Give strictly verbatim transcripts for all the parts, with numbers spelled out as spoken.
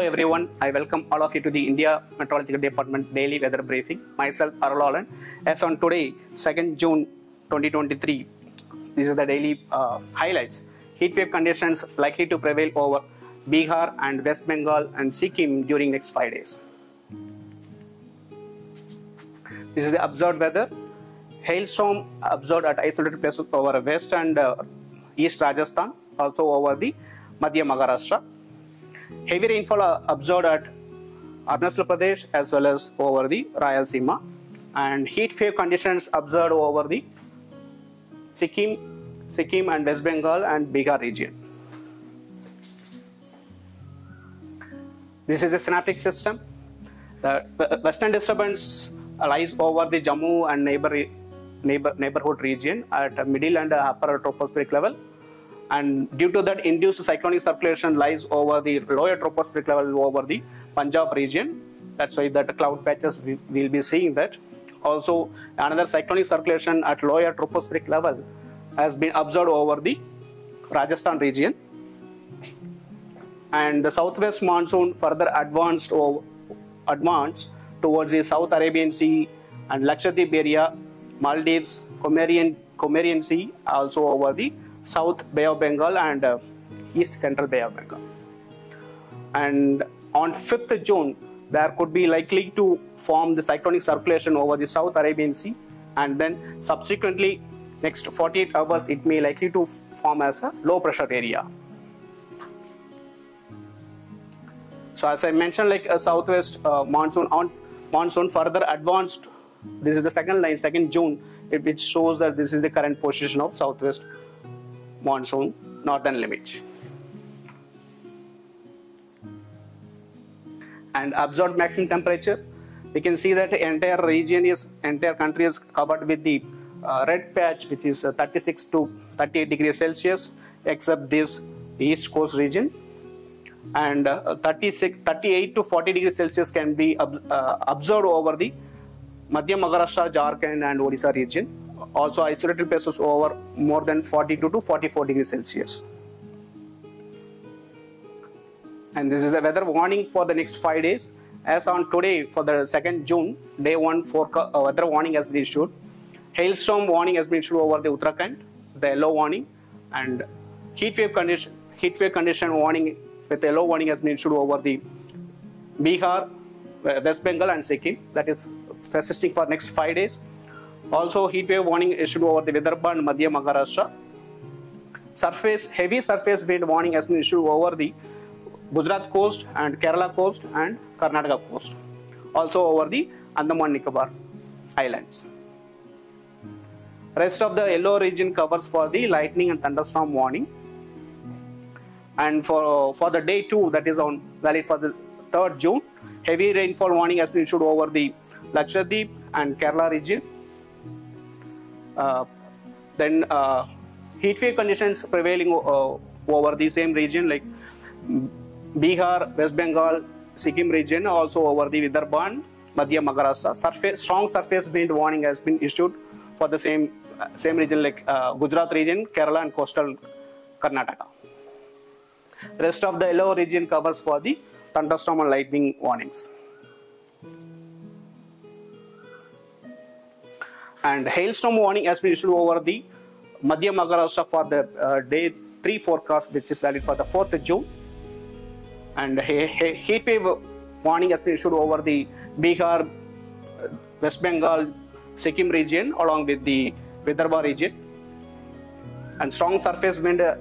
Hello everyone, I welcome all of you to the India Meteorological Department daily weather briefing. Myself Arlalan. As on today, second June twenty twenty-three, this is the daily uh, highlights. Heatwave conditions likely to prevail over Bihar and West Bengal and Sikkim during next five days. This is the observed weather. Hailstorm observed at isolated places over West and uh, East Rajasthan, also over the Madhya Maharashtra. Heavy rainfall observed at Arunachal Pradesh as well as over the Rayalaseema, and heat wave conditions observed over the Sikkim, Sikkim and West Bengal and Bihar region. This is a synaptic system. The western disturbance lies over the Jammu and neighbor, neighbor, neighborhood region at middle and upper tropospheric level. And due to that, induced cyclonic circulation lies over the lower tropospheric level over the Punjab region. That's why that cloud patches we will be seeing that. Also, another cyclonic circulation at lower tropospheric level has been observed over the Rajasthan region. And the southwest monsoon further advanced or advanced towards the South Arabian Sea and Lakshadweep area, Maldives, Comorian, Comorian Sea, also over the South Bay of Bengal and uh, East Central Bay of Bengal. And on fifth June, there could be likely to form the cyclonic circulation over the South Arabian Sea, and then subsequently next forty-eight hours it may likely to form as a low pressure area. So as I mentioned, like a southwest uh, monsoon on monsoon further advanced. This is the second line, second June, which shows that this is the current position of southwest monsoon northern limit. And observed maximum temperature, we can see that the entire region is entire country is covered with the uh, red patch, which is uh, thirty-six to thirty-eight degrees Celsius, except this east coast region. And uh, thirty-six, thirty-eight to forty degrees Celsius can be ob uh, observed over the Madhya Maharashtra, Jharkhand and Odisha region. Also isolated places over more than forty-two to forty-four degrees Celsius. And this is the weather warning for the next five days. As on today, for the second June, day one forecast, uh, weather warning has been issued. Hailstorm warning has been issued over the Uttarakhand, the yellow warning, and heat wave condition, heat wave condition warning with yellow warning has been issued over the Bihar, West Bengal and Sikkim. That is persisting for next five days. Also, heat wave warning issued over the Vidarbha and Madhya Maharashtra. Surface, heavy surface wind warning has been issued over the Gujarat coast and Kerala coast and Karnataka coast. Also over the Andaman Nicobar Islands. Rest of the yellow region covers for the lightning and thunderstorm warning. And for, for the day two, that is on valid for the third June, heavy rainfall warning has been issued over the Lakshadweep and Kerala region. Uh, then uh, heat wave conditions prevailing uh, over the same region like Bihar, West Bengal, Sikkim region, also over the Vidarbha and Madhya Maharashtra. Surface, strong surface wind warning has been issued for the same uh, same region like uh, Gujarat region, Kerala and coastal Karnataka. Rest of the yellow region covers for the thunderstorm and lightning warnings. And hailstorm warning has been issued over the Madhya Maharashtra for the uh, day three forecast, which is valid for the fourth June. And he he heat wave warning has been issued over the Bihar, West Bengal, Sikkim region along with the Vidarbha region. And strong surface wind, uh,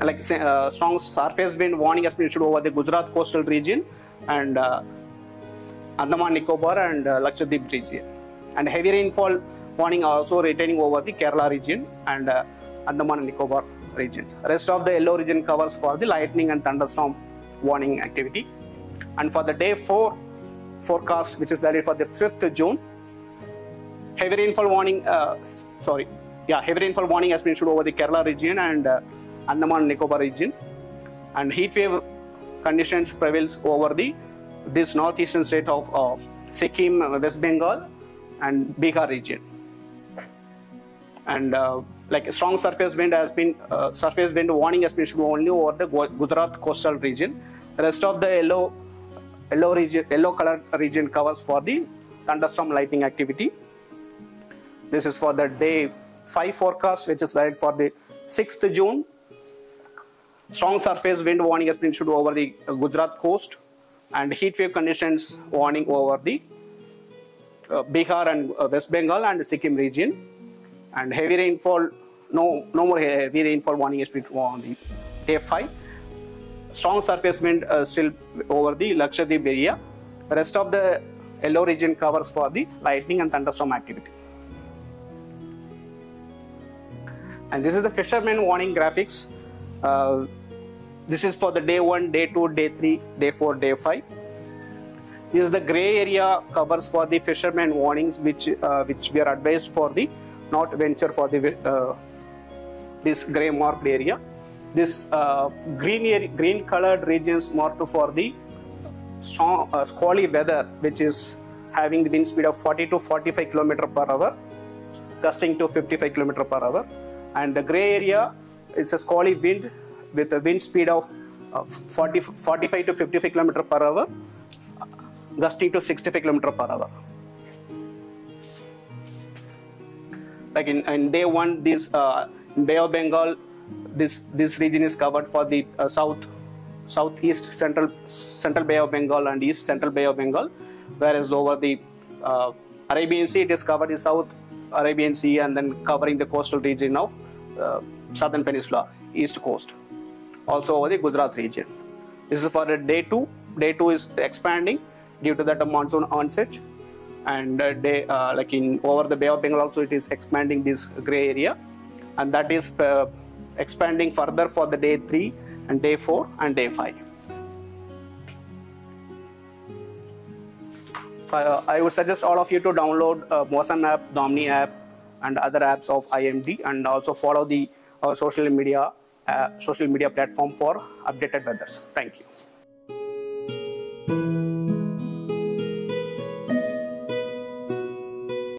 like uh, strong surface wind warning has been issued over the Gujarat coastal region and uh, Andaman Nicobar and uh, Lakshadweep region. And heavy rainfall warning also retaining over the Kerala region and uh, Andaman and Nicobar region. Rest of the yellow region covers for the lightning and thunderstorm warning activity. And for the day four forecast, which is valid for the fifth June, heavy rainfall warning, uh, sorry, yeah, heavy rainfall warning has been issued over the Kerala region and uh, Andaman and Nicobar region. And heat wave conditions prevails over the this northeastern state of uh, Sikkim, West Bengal and Bihar region. And uh, like a strong surface wind has been uh, surface wind warning has been issued only over the Gujarat coastal region Rest of the yellow, yellow region, yellow color region covers for the thunderstorm lightning activity. This is for the day five forecast, which is valid for the sixth June. Strong surface wind warning has been issued over the Gujarat coast, and heat wave conditions warning over the uh, Bihar and uh, West Bengal and the Sikkim region, and heavy rainfall, no, no more heavy rainfall warning has been issued on the day five. Strong surface wind uh, still over the Lakshadweep area. The rest of the yellow region covers for the lightning and thunderstorm activity. And this is the fishermen warning graphics. Uh, This is for the day one, day two, day three, day four, day five. This is the gray area covers for the fishermen warnings, which uh, which we are advised for the not venture for the uh, this gray marked area. This uh, green area, green colored regions marked for the strong uh, squally weather, which is having the wind speed of forty to forty-five km per hour, gusting to fifty-five km per hour, and the gray area is a squally wind with a wind speed of uh, forty, forty-five to fifty-five km per hour, gusting to sixty-five km per hour. Like in, in day one, this uh, Bay of Bengal, this this region is covered for the uh, south, southeast central central Bay of Bengal and east central Bay of Bengal, whereas over the uh, Arabian Sea, it is covered the South Arabian Sea and then covering the coastal region of uh, Southern Peninsula, east coast. Also over the Gujarat region. This is for the day two. Day two is expanding due to that monsoon onset, and uh, day uh, like in over the Bay of Bengal also it is expanding this gray area, and that is uh, expanding further for the day three and day four and day five. Uh, I would suggest all of you to download uh, Mosan app, Domni app, and other apps of I M D, and also follow the uh, social media. Uh, social media platform for updated weathers. Thank you.